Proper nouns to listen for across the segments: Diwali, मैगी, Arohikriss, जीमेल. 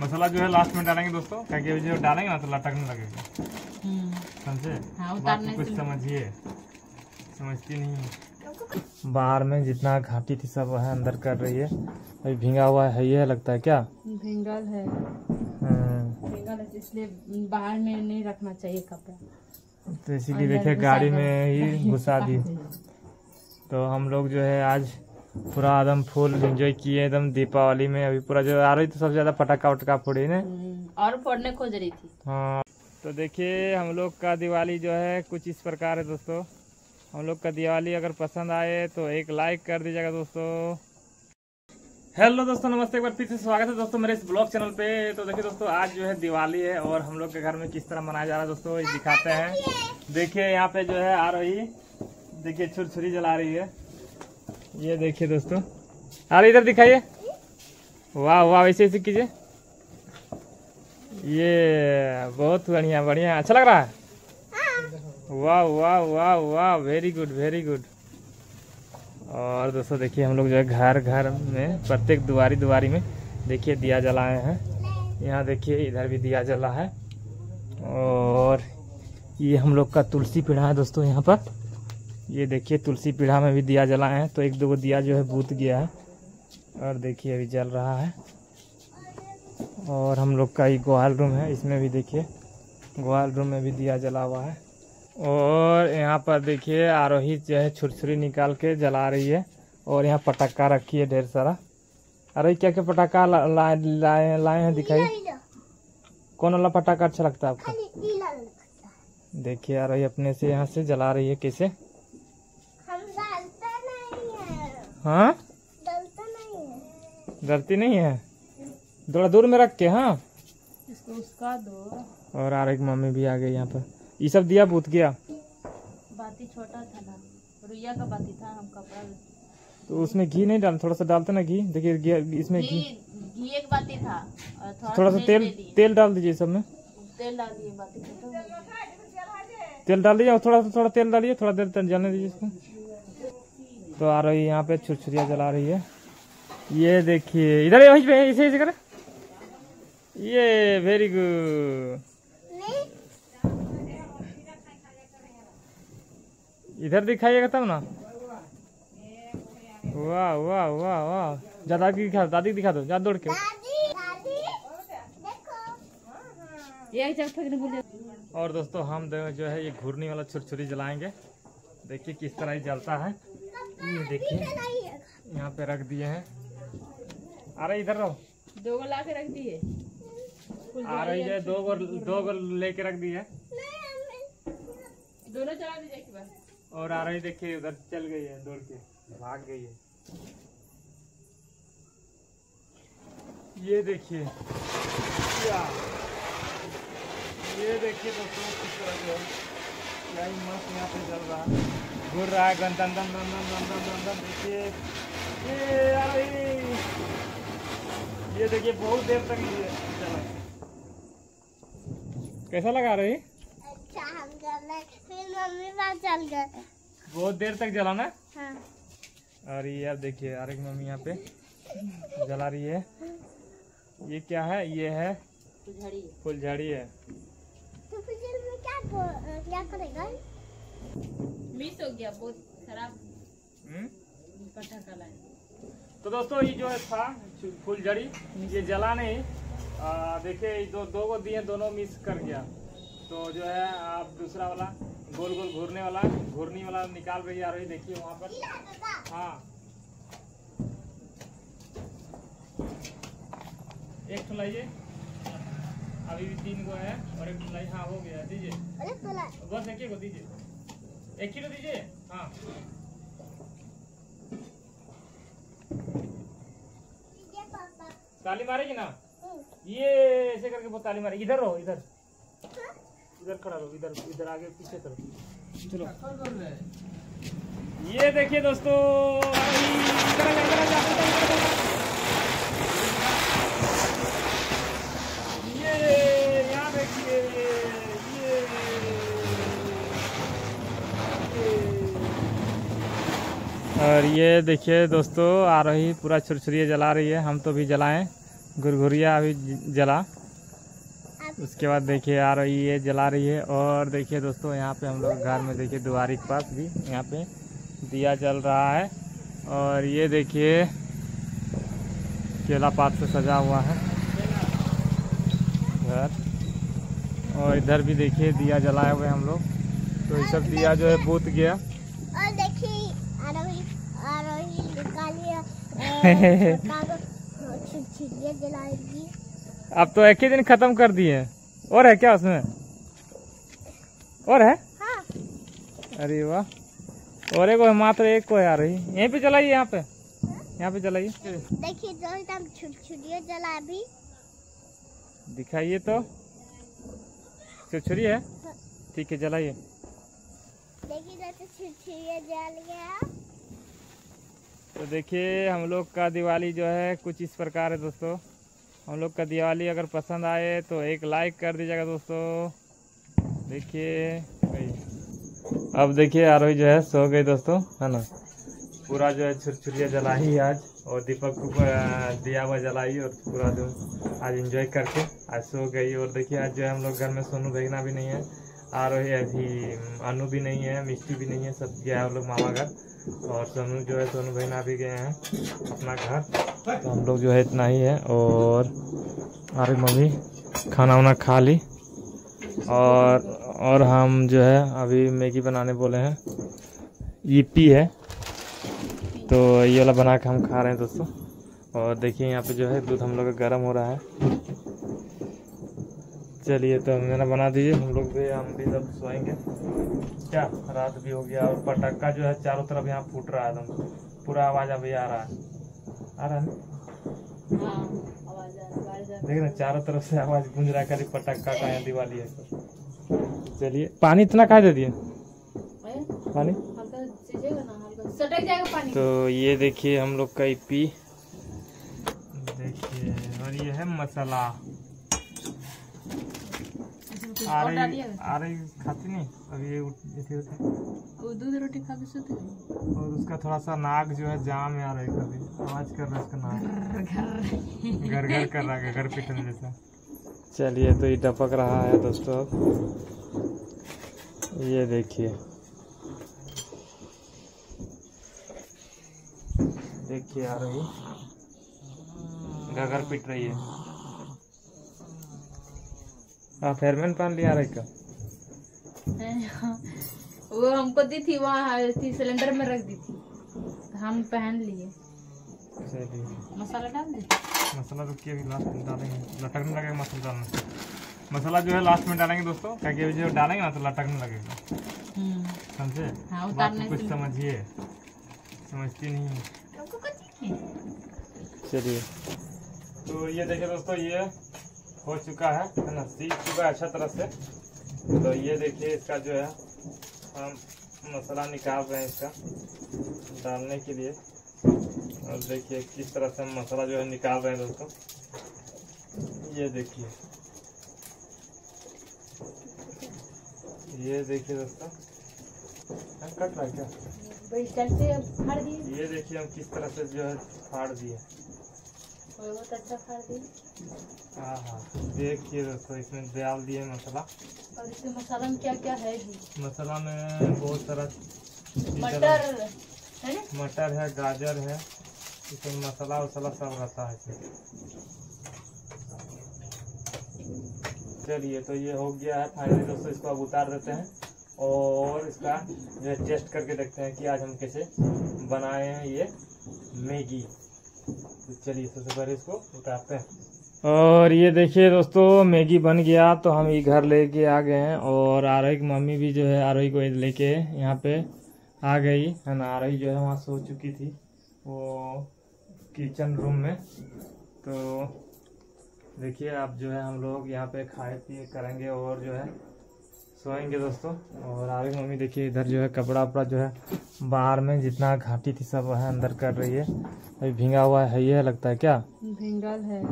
मसाला जो है लास्ट में डालेंगे दोस्तों, क्योंकि जो डालेंगे ना तो लटकने लगेगा, समझे? हाँ, कुछ समझिए, समझती नहीं है। बाहर में जितना घाटी थी सब है अंदर कर रही है। अभी भींगा हुआ है ये लगता है क्या? भींगल है, भींगल है, इसलिए बाहर में नहीं रखना चाहिए कपड़ा, तो इसीलिए देखिए गाड़ी में ही घुसा दी। तो हम लोग जो है आज पूरा एकदम फुल एंजॉय किए एकदम दीपावली में। अभी पूरा जो आ रही तो सबसे ज्यादा पटाखा उटका फोड़ी ने और फोड़ने खोज रही थी। हाँ, तो देखिए हम लोग का दिवाली जो है कुछ इस प्रकार है दोस्तों। हम लोग का दिवाली अगर पसंद आए तो एक लाइक कर दीजिएगा दोस्तों। हेलो दोस्तों, नमस्ते, एक बार फिर से स्वागत है दोस्तों मेरे इस ब्लॉग चैनल पे। तो देखिए दोस्तों आज जो है दिवाली है और हम लोग के घर में किस तरह मनाया जा रहा है दोस्तों ये दिखाते हैं। देखिए यहाँ पे जो है आरोही देखिए छुरछुरी जला रही है, ये देखिए दोस्तों। अरे इधर दिखाइए, वाह वाह, ऐसे ऐसे कीजिए, ये बहुत बढ़िया बढ़िया, अच्छा लग रहा है। वाह वाह वाह वाह, वेरी गुड वेरी गुड। और दोस्तों देखिए हम लोग जो है घर घर में प्रत्येक दुआरी दुआरी में देखिए दिया जलाए हैं। यहाँ देखिए इधर भी दिया जला है। और ये हम लोग का तुलसी पेड़ है दोस्तों, यहाँ पर ये देखिए तुलसी पीढ़ा में भी दिया जलाए हैं। तो एक दो दिया जो है बूत गया है और देखिए अभी जल रहा है। और हम लोग का ये गोहाल रूम है, इसमें भी देखिए गोहाल रूम में भी दिया जला हुआ है। और यहाँ पर देखिए आरोही जो है छुरछुरी निकाल के जला रही है। और यहाँ पटाखा रखी है ढेर सारा। अरे क्या क्या पटाखा लाए हैं दिखाइए, कौन वाला पटाखा अच्छा लगता है आपको? देखिए आरोही अपने से यहाँ से जला रही है कैसे। हाँ, डरती नहीं है, थोड़ा दूर में रख के। हाँ, इसको उसका दो। और आर एक मम्मी भी आ गई यहाँ पर। ये सब दिया बूत गया, बाती छोटा था ना, रुइया का बाती था, हम कपड़ा तो उसमें घी नहीं डाल, थोड़ा सा डालते ना घी, देखिए इसमें घी, घी एक बाती था और थोड़ा सा तेल, तेल डाल दीजिए सब में, तेल डाल दीजिए, बाती छोटा तेल डाल दीजिए और थोड़ा तेल डालिए, थोड़ा देर तक जलने दीजिए इसको। तो आ रही है यहाँ पे छुरछुरिया जला रही है, ये देखिए इधर ऐसे ऐसे कर, ये वेरी गुड, इधर दिखाइएगा तब ना। वाह वाह वाह वाह, ज्यादा दिखा, दादी दिखा दो, ज्यादा दौड़ के दादी। और दोस्तों हम जो है ये घूर्णी वाला छुरछुरी जलाएंगे, देखिए किस तरह ही जलता है। ये देखिए यहाँ पे रख दिए हैं। अरे इधर रहो, दो ला के रख दिए, आ रही है दो लेके रख दिए, दोनों चला दीजिए। और आ रही देखिए उधर चल गई है, दौड़ के भाग गई है। ये देखिए, ये देखिए दोस्तों किस तरह जो क्या ही मस्त यहाँ पे चल रहा है, घूर रहा है, गन दम दम दम दम दम दम। देखिए ये देखिए बहुत देर तक ये चला। कैसा लगा रही? अच्छा, हम जला, फिर मम्मी पास चल गए, बहुत देर तक जला ना। हाँ। अरे यार देखिए अरे मम्मी यहाँ पे जला रही है। ये क्या है? ये है फुलझड़ी है। तो फुलझड़ी में क्या करेगा? मिस हो गया, बहुत खराब पटाखा लाए। तो दोस्तों ये जो है था फुलझड़ी, ये जला नहीं, देखिए दो को दिए, दोनों मिस कर गया। तो जो है आप दूसरा वाला गोल गोल घूरने वाला, घूरनी वाला निकाल रही आ रही, देखिए वहाँ पर। हाँ, एक लाइए, अभी भी 3 को है और एक लाई। हाँ हो गया, दीजिए बस, एक ही को दीजिए, 1 किलो दीजिए। हाँ, ताली मारेगी ना, ये ऐसे करके बहुत ताली मारेगी। इधर रहो, इधर इधर खड़ा रहो, इधर इधर आगे पीछे करो, चलो। ये देखिए दोस्तों और ये देखिए दोस्तों आ रही पूरा छुरछुरिया जला रही है। हम तो भी जलाएं गुरघुरिया अभी जला, उसके बाद देखिए आ रही है, जला रही है। और देखिए दोस्तों यहाँ पे हम लोग घर में देखिए दुआरी के पास भी यहाँ पे दिया जल रहा है। और ये देखिए केला पात से सजा हुआ है घर। और इधर भी देखिए दिया जलाए हुए हम लोग। तो ये सब दिया जो है बूत गया। और देखिए आरोही अब तो एक ही दिन खत्म कर दिए। और है क्या उसमें? और है? हाँ। अरे वाह, और एक मात्र एक को आ रही। यहीं पे चलाइए, यहाँ पे, यहाँ पे चलाइए। देखिए दोस्त हम छुरछुरिया जला भी दिखाइए। तो छुरछुरी है, ठीक है जलाइए। देखिए दोस्त छुरछुरिया जल गया। तो देखिए हम लोग का दिवाली जो है कुछ इस प्रकार है दोस्तों। हम लोग का दिवाली अगर पसंद आए तो एक लाइक कर दीजिएगा दोस्तों। देखिए अब देखिए आरोही जो है सो गई दोस्तों, है ना। पूरा जो है छुरछुरिया जलाई आज, और दीपक को दिया हुआ जलाई, और पूरा जो आज एंजॉय करके आज सो गई। और देखिए आज जो है हम लोग घर में सोनू भेजना भी नहीं है, आरोही अभी अनु भी नहीं है, मिष्टी भी नहीं है, सब गया है हम लोग मामा घर। और सोनू जो है सोनू भाई ना भी गए हैं अपना घर। तो हम लोग जो है इतना ही है। और अरे मम्मी खाना वाना खा ली। और हम जो है अभी मैगी बनाने बोले हैं, ईपी है तो ये वाला बना के हम खा रहे हैं दोस्तों। और देखिए यहाँ पे जो है दूध हम लोग का गर्म हो रहा है। चलिए तो मेरा बना दीजिए, हम भी सब सोएंगे क्या, रात भी हो गया। और पटाखा जो है चारों तरफ यहाँ फूट रहा है, एकदम पूरा आवाज अभी आ रहा है, देख रहे चारों तरफ से आवाज गूंज रहा है, खाली पटाखा का। यहाँ दिवाली है। चलिए पानी इतना कहा दे दिए, पानी सटक जाएगा पानी। तो ये देखिए हम लोग का ईपी देखिए, और ये है मसाला। आ रही खाती नहीं अभी, दूध रोटी खा के सोती। और उसका थोड़ा सा नाक जो है जाम है, आ रही कभी आवाज कर रहा है उसका नाक, घर घर कर रहा है, घर पिटने जैसा। चलिए तो ये टपक रहा है दोस्तों। अब ये देखिए देखिए आ रही घर घर पिट रही है। फेयरमैन पान लिया का वो हमको दी थी, वहाँ थी सिलेंडर में रख दी थी, हम पहन लिए। मसाला डाल दे, मसाला रुकिए अभी लास्ट में डालेंगे, लटकने लगेगा मसाला डालने। मसाला जो है लास्ट में डालेंगे दोस्तों, क्योंकि जो डालेंगे ना तो लटकने लगेगा, समझे? हाँ, बात कुछ समझिए, समझती नहीं है। चलिए तो ये देखिए दोस्तों ये हो चुका है ना, सीख चुका है अच्छा तरह से। तो ये देखिए इसका जो है हम मसाला निकाल रहे हैं इसका डालने के लिए। और देखिए किस तरह से हम मसाला जो है निकाल रहे हैं दोस्तों। ये देखिए दोस्तों कट रहा है क्या? ये देखिए हम किस तरह से जो है फाड़ दिए, बहुत अच्छा फाड़ दिए। हाँ हाँ देखिए दोस्तों इसमें डाल दिए मसाला। और इसमें मसाला में क्या क्या है जी? मसाला में बहुत सारा मटर है, गाजर है, इसमें मसाला वसाला सब रहता है। चलिए तो ये हो गया है फाइनली दोस्तों, इसको अब उतार देते हैं और इसका जो है टेस्ट करके देखते हैं कि आज हम कैसे बनाए हैं ये मैगी। तो चलिए सबसे पहले इसको उतारते हैं। और ये देखिए दोस्तों मैगी बन गया, तो हम ये घर लेके आ गए हैं। और आरोही की मम्मी भी जो है आरोही को लेके यहाँ पे आ गई है ना। आरोही जो है वहाँ सो चुकी थी वो किचन रूम में। तो देखिए अब जो है हम लोग यहाँ पे खाए पिए करेंगे और जो है सोएंगे दोस्तों। और आरोही मम्मी देखिए इधर जो है कपड़ा वपड़ा जो है बाहर में जितना घाटी थी सब है अंदर कर रही है। अभी भींगा हुआ है ये लगता है क्या? भींगल है,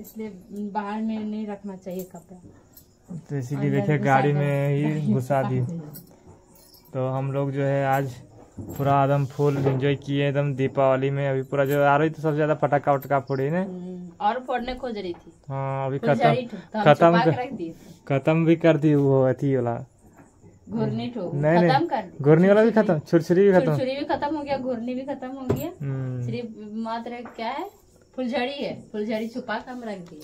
इसलिए बाहर में नहीं रखना चाहिए कपड़ा, तो इसीलिए देखिए गाड़ी में ही घुसा दी। तो हम लोग जो है आज पूरा एकदम फुल एंजॉय किए एकदम दीपावली में। अभी पूरा जो आ रही थी सबसे ज्यादा पटाखा उटका फोड़ी ने और फोड़ने खोज रही थी। हाँ अभी खत्म भी कर दी वो अथी वाला घुरनी ठोक खत्म कर दी। घुरनी वाला भी खत्म, छुरछुरी भी खत्म, छुरछुरी भी खत्म हो गया, घुरनी भी खत्म हो गया, सिर्फ मात्र क्या है फुलझड़ी है, फुलझड़ी छुपा कम रख दी।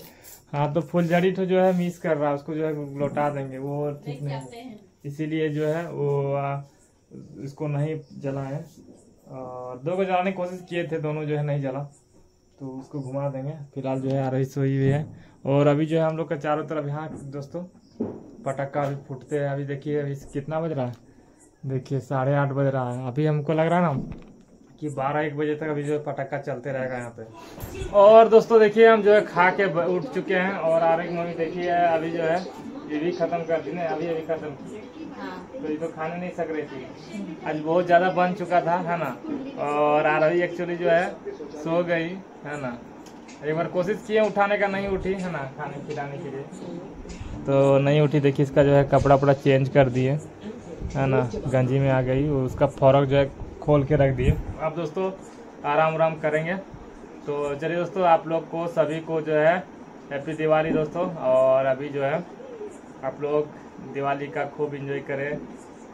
हाँ तो फुलझड़ी तो जो है मिस कर रहा है उसको जो है लौटा देंगे वो, इसीलिए जो है वो इसको नहीं जलाएं। और दो को जलाने की कोशिश किए थे, दोनों जो है नहीं जला तो उसको घुमा देंगे। फिलहाल जो है आरोही सोई हुई है। और अभी जो है हम लोग का चारों तरफ यहाँ दोस्तों पटाखा अभी फूटते हैं। अभी देखिए अभी कितना बज रहा है, देखिए 8:30 बज रहा है। अभी हमको लग रहा है ना कि 12-1 बजे तक अभी जो पटाखा चलते रहेगा यहाँ पे। और दोस्तों देखिए हम जो है खा के उठ चुके हैं और आरोही मम्मी देखिए अभी जो है ये भी खत्म कर दी ना, अभी खत्म, तो ये तो खाने नहीं सक रही थी, आज बहुत ज़्यादा बन चुका था है ना। और आरोही एक्चुअली जो है सो गई है ना, एक बार कोशिश किए उठाने का, नहीं उठी है ना खाने खिलाने के लिए, तो नहीं उठी। देखिए इसका जो है कपड़ा वपड़ा चेंज कर दिए है ना, गंजी में आ गई, उसका फौरक जो है खोल के रख दिए। अब दोस्तों आराम आराम करेंगे। तो चलिए दोस्तों आप लोग को सभी को जो है हैप्पी दिवाली दोस्तों। और अभी जो है आप लोग दिवाली का खूब एंजॉय करें,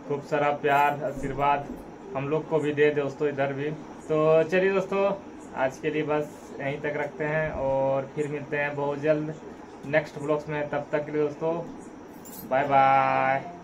खूब सारा प्यार आशीर्वाद हम लोग को भी दे दोस्तों इधर भी। तो चलिए दोस्तों आज के लिए बस यहीं तक रखते हैं और फिर मिलते हैं बहुत जल्द नेक्स्ट ब्लॉग्स में। तब तक के लिए दोस्तों बाय बाय।